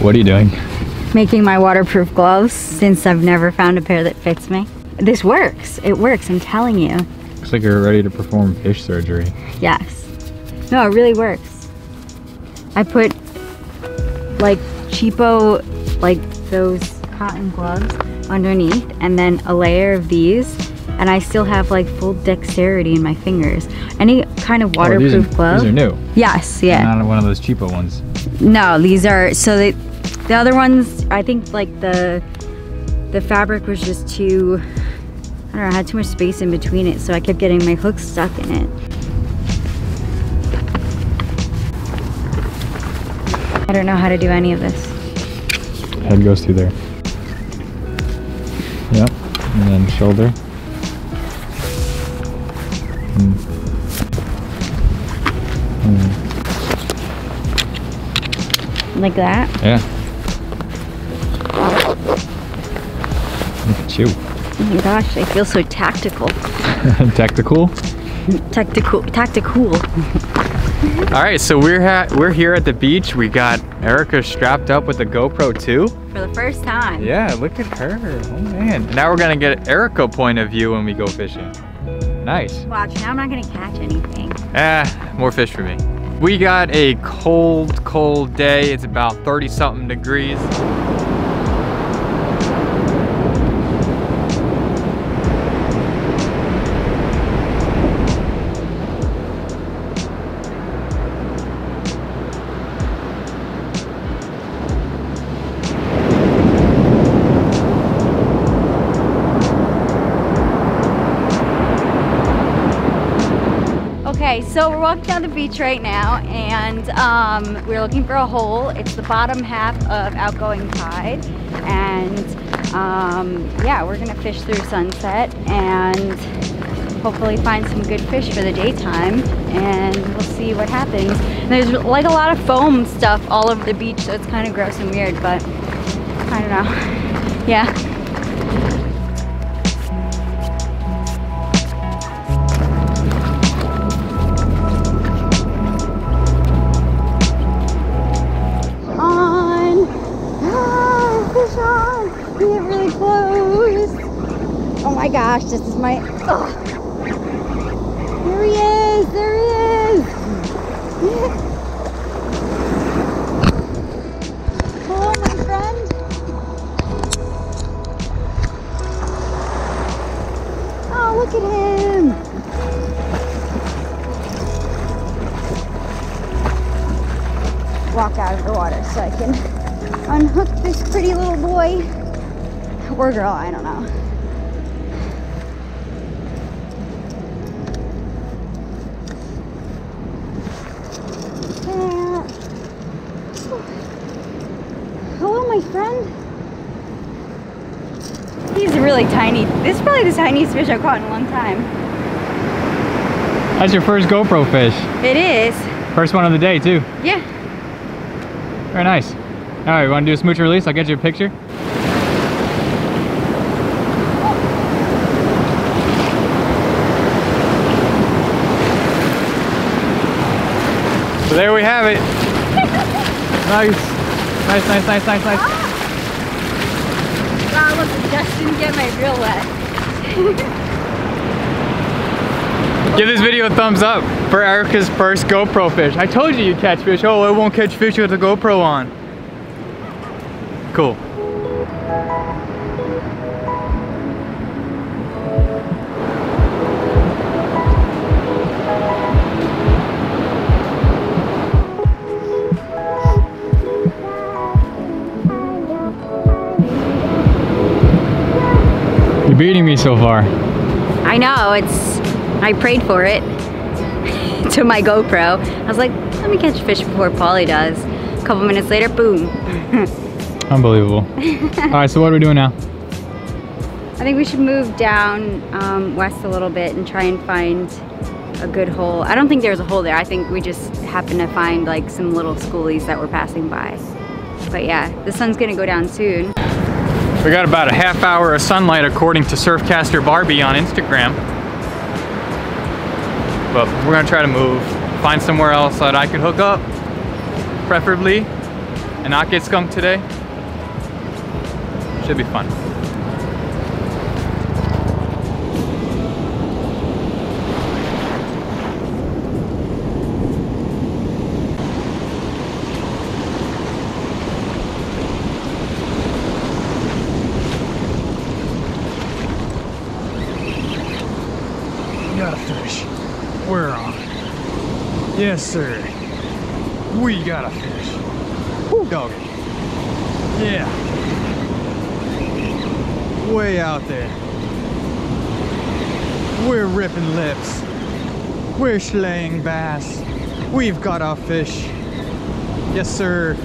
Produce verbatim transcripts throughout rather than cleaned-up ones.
What are you doing? Making my waterproof gloves, since I've never found a pair that fits me. This works. It works, I'm telling you. Looks like you're ready to perform fish surgery. Yes. No, it really works. I put like cheapo, like those cotton gloves underneath, and then a layer of these, and I still have like full dexterity in my fingers. Any kind of waterproof oh, these are, glove. These are new. Yes, yeah. Not one of those cheapo ones. No, these are, so they, the other ones, I think like the, the fabric was just too, I don't know, I had too much space in between it, so I kept getting my hooks stuck in it. I don't know how to do any of this. Head goes through there. Yep, and then shoulder. Mm. Mm. Like that? Yeah. Look at you. Oh my gosh, I feel so tactical. Tactical? Tactical. Tactical. All right, so we're ha we're here at the beach. We got Erica strapped up with the GoPro two. For the first time. Yeah, look at her. Oh man. Now we're gonna get Erica's point of view when we go fishing. Nice. Watch, now I'm not gonna catch anything. Ah, more fish for me. We got a cold, cold day. It's about thirty something degrees. So we're walking down the beach right now, and um, we're looking for a hole. It's the bottom half of outgoing tide, and um, yeah, we're gonna fish through sunset and hopefully find some good fish for the daytime, and we'll see what happens. And there's like a lot of foam stuff all over the beach, so it's kind of gross and weird, but I don't know. Yeah. Gosh, this is my, oh. There he is, there he is. Yeah. Hello, my friend. Oh, look at him. Walk out of the water so I can unhook this pretty little boy. Or girl, I don't know. Really tiny. This is probably the tiniest fish I've caught in a long time. That's your first GoPro fish. It is. First one of the day too. Yeah. Very nice. All right, you want to do a smooch and release? I'll get you a picture. Oh. So there we have it. Nice. Nice, nice, nice, nice, nice. Ah. Look, I just didn't get my reel wet. Give this video a thumbs up for Erica's first GoPro fish. I told you you'd catch fish. Oh, I won't catch fish with the GoPro on. Cool. Beating me so far. I know, it's, I prayed for it to my GoPro. I was like, let me catch fish before Paulie does. A couple minutes later, boom. Unbelievable. All right, so what are we doing now? I think we should move down um, west a little bit and try and find a good hole. I don't think there's a hole there. I think we just happened to find like some little schoolies that were passing by. But yeah, the sun's gonna go down soon. We got about a half hour of sunlight according to Surfcaster Barbie on Instagram. But we're gonna try to move, find somewhere else that I could hook up, preferably, and not get skunked today. Should be fun. Yes, sir. We got a fish. Woo, doggy. Yeah. Way out there. We're ripping lips. We're slaying bass. We've got our fish. Yes, sir.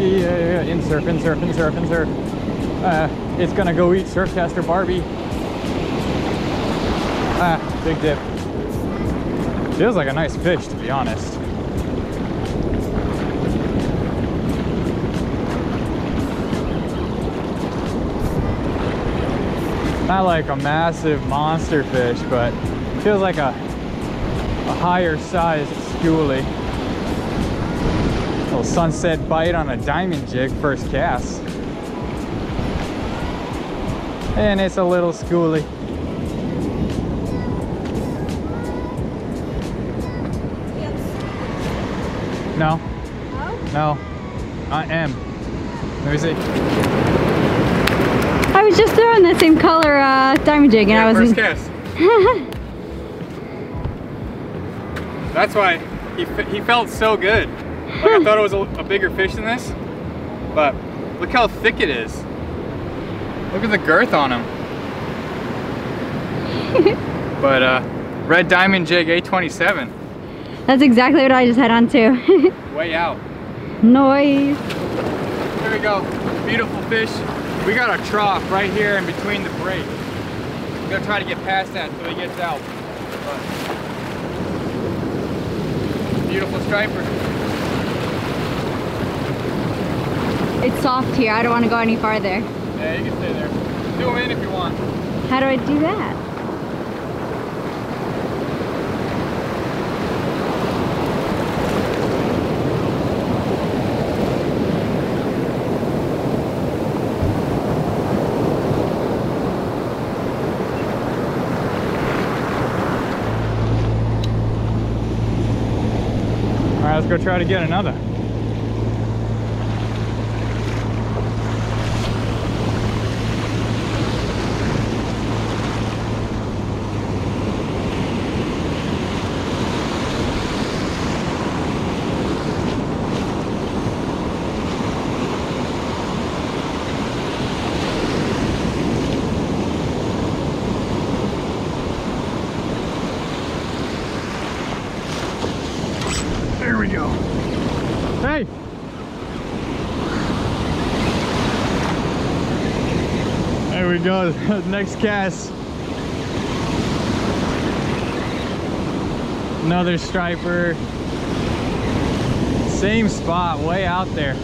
Yeah, yeah, yeah. In surf, in surf, in surf, in surf. Uh, It's gonna go eat Surfcaster Barbie. Ah, big dip. Feels like a nice fish, to be honest. Not like a massive monster fish, but feels like a, a higher sized schoolie. Little sunset bite on a diamond jig, first cast. And it's a little schoolie. Yes. No. No? No. I am. Let me see. I was just throwing that same color uh, diamond jig, and yeah, I was. First cast. That's why he he felt so good. Like I thought it was a, a bigger fish than this, but look how thick it is. Look at the girth on him. But uh, Red Diamond Jig A twenty-seven. That's exactly what I just had on too. Way out. Noise. Here we go. Beautiful fish. We got a trough right here in between the break. We're gonna try to get past that until he gets out. But beautiful striper. It's soft here. I don't want to go any farther. Yeah, you can stay there. Do them in if you want. How do I do that? All right, let's go try to get another. Go next cast. Another striper. Same spot, way out there.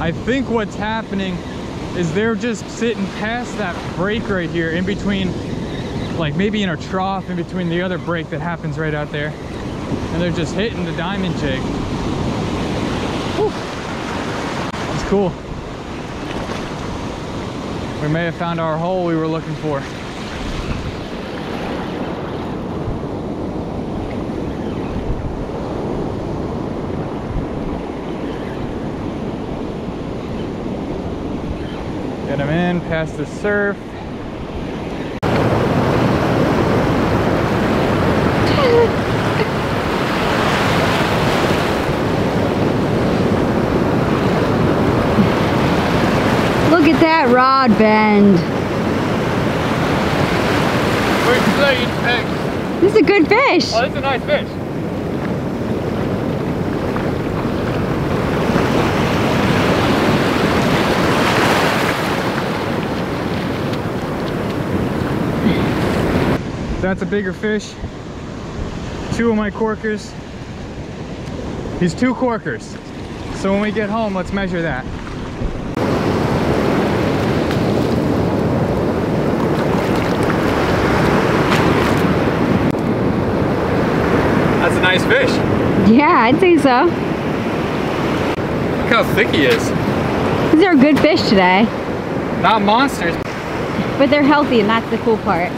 I think what's happening is they're just sitting past that break right here, in between, like maybe in a trough in between the other break that happens right out there, and they're just hitting the diamond jig. Whew. That's cool. We may have found our hole we were looking for. Get him in past the surf. Look at that rod bend. This is a good fish. Oh, this is a nice fish. That's a bigger fish. Two of my corkers. He's two corkers. So when we get home, let's measure that. nice fish. Yeah, I'd say so. Look how thick he is. These are good fish today. Not monsters. But they're healthy, and that's the cool part.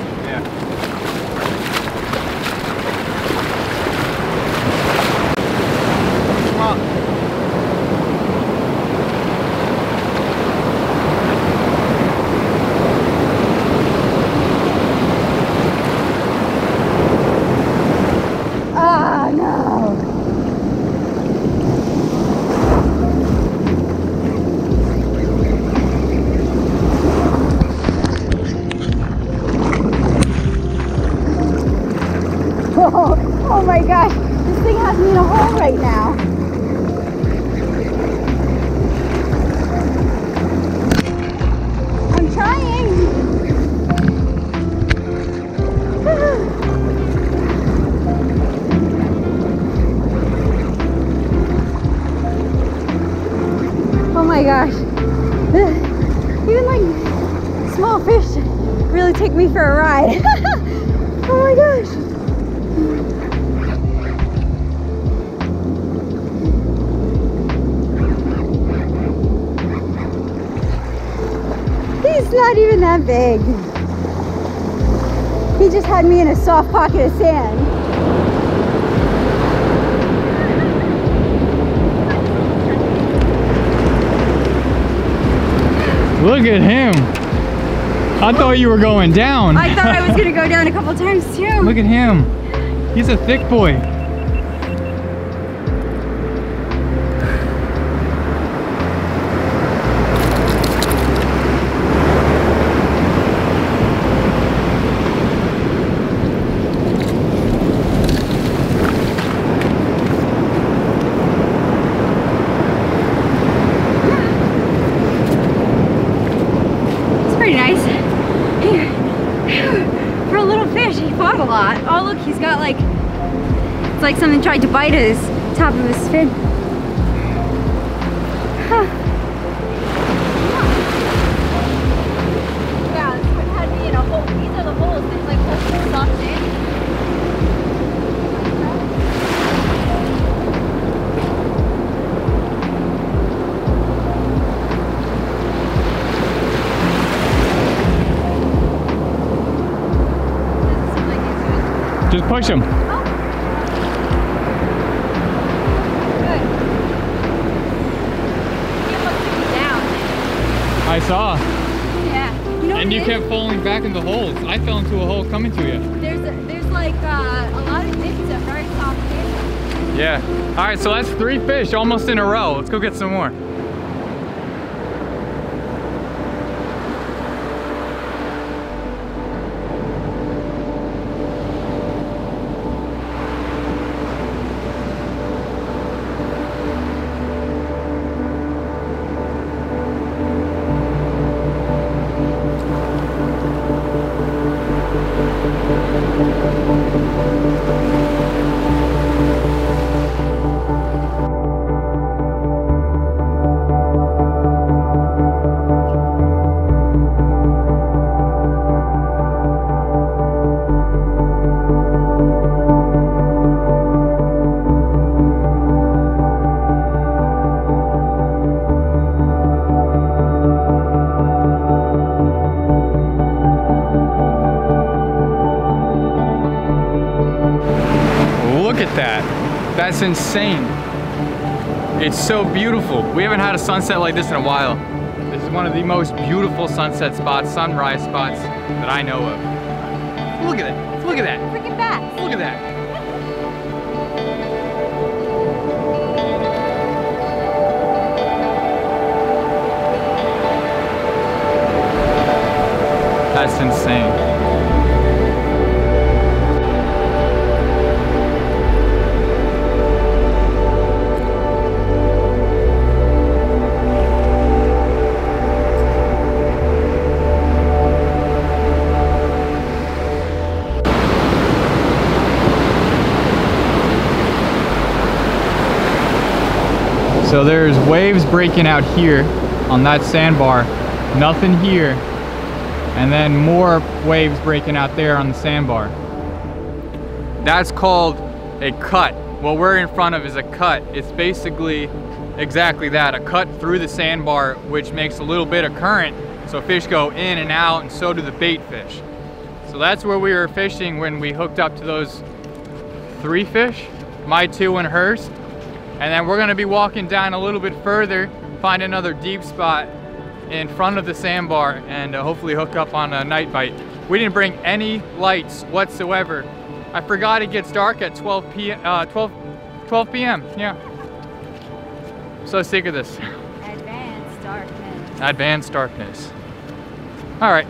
Not even that big. He just had me in a soft pocket of sand. Look at him. I thought you were going down. I thought I was gonna go down a couple times too. Look at him. He's a thick boy. Like something tried to bite his top of his fin. Huh. Yeah, this one had me in a hole. These are the holes. There's like holes off there. Just push him. Oh. I saw. Yeah. You know and you is? kept falling back in the holes. I fell into a hole coming to you. There's a, there's like uh, a lot of fish that are very soft fish. Yeah. All right, so that's three fish almost in a row. Let's go get some more. That's insane. It's so beautiful. We haven't had a sunset like this in a while. This is one of the most beautiful sunset spots, sunrise spots that I know of. Look at it. Look at that. Freaking bats. Look at that. That's insane. So there's waves breaking out here on that sandbar, nothing here, and then more waves breaking out there on the sandbar. That's called a cut. What we're in front of is a cut. It's basically exactly that, a cut through the sandbar, which makes a little bit of current, so fish go in and out, and so do the bait fish. So that's where we were fishing when we hooked up to those three fish, my two and hers. And then we're gonna be walking down a little bit further, find another deep spot in front of the sandbar, and uh, hopefully hook up on a night bite. We didn't bring any lights whatsoever. I forgot it gets dark at twelve p m Uh, twelve, twelve p m Yeah. I'm so sick of this. Advanced darkness. Advanced darkness. All right.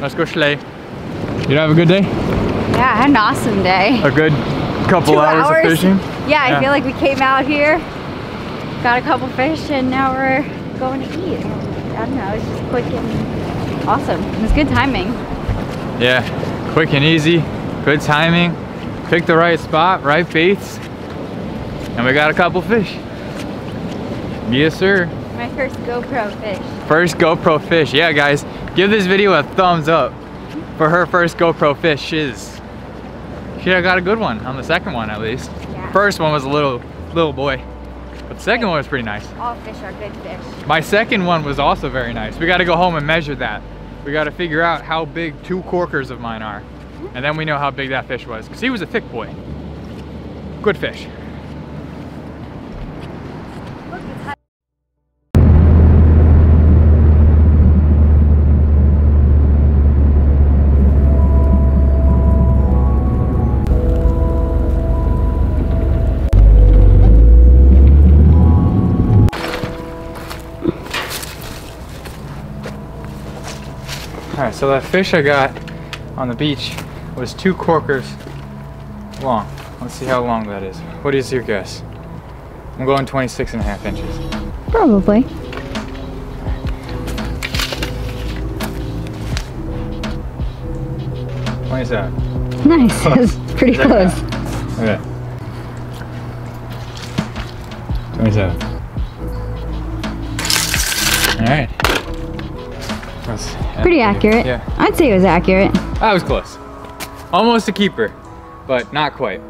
Let's go sleigh. You have a good day? Yeah, I had an awesome day. A good couple hours, hours of fishing? Yeah, yeah, I feel like we came out here, got a couple fish, and now we're going to eat. I don't know, it's just quick and awesome. It was good timing. Yeah, quick and easy, good timing. Picked the right spot, right baits, and we got a couple fish. Yes, sir. My first GoPro fish. First GoPro fish, yeah, guys. Give this video a thumbs up for her first GoPro fishes. She got a good one on the second one, at least. Yeah. First one was a little little boy, but the second one was pretty nice. All fish are good fish. My second one was also very nice. We got to go home and measure that. We got to figure out how big two corkers of mine are, and then we know how big that fish was, because he was a thick boy. Good fish. So that fish I got on the beach was two corkers long. Let's see how long that is. What is your guess? I'm going twenty-six and a half inches. Probably. twenty-seven. Nice, that's pretty close. Look at that. twenty-seven. All right. Pretty accurate. Yeah. I'd say it was accurate. That was close. Almost a keeper, but not quite.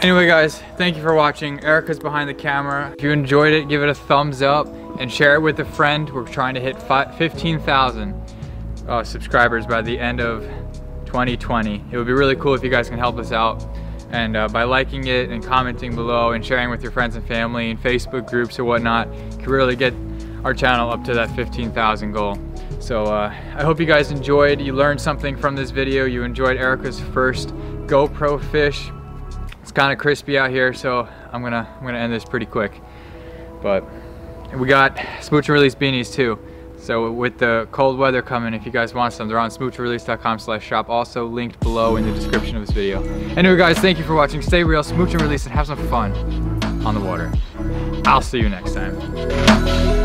Anyway, guys, thank you for watching. Erica's behind the camera. If you enjoyed it, give it a thumbs up and share it with a friend. We're trying to hit fifteen thousand uh, subscribers by the end of twenty twenty. It would be really cool if you guys can help us out. And uh, by liking it and commenting below and sharing with your friends and family and Facebook groups or whatnot, you can really get our channel up to that fifteen thousand goal. So uh, I hope you guys enjoyed, you learned something from this video, you enjoyed Erica's first GoPro fish. It's kind of crispy out here, so I'm gonna, I'm gonna end this pretty quick. But we got Smooch and Release beanies too. So with the cold weather coming, if you guys want some, they're on smooch and release dot com slash shop, also linked below in the description of this video. Anyway guys, thank you for watching, stay real, smooch and release, and have some fun on the water. I'll see you next time.